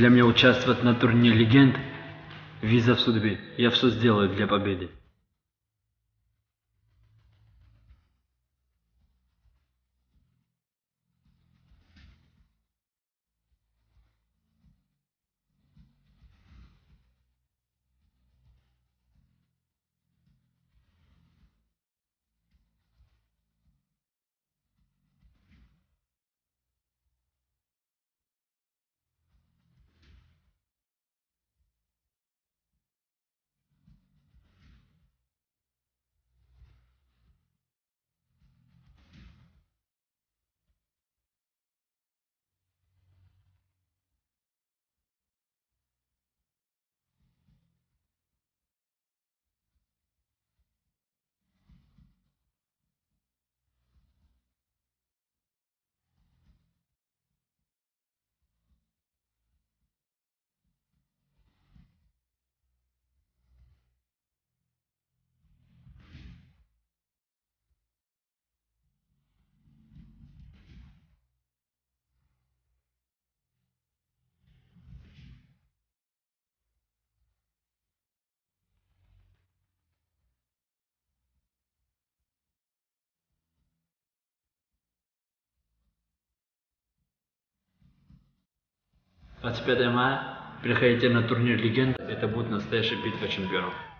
Для меня участвовать на турнире легенд – виза в судьбе. Я все сделаю для победы. «25 мая приходите на турнир «Легенда», это будет настоящая битва чемпионов».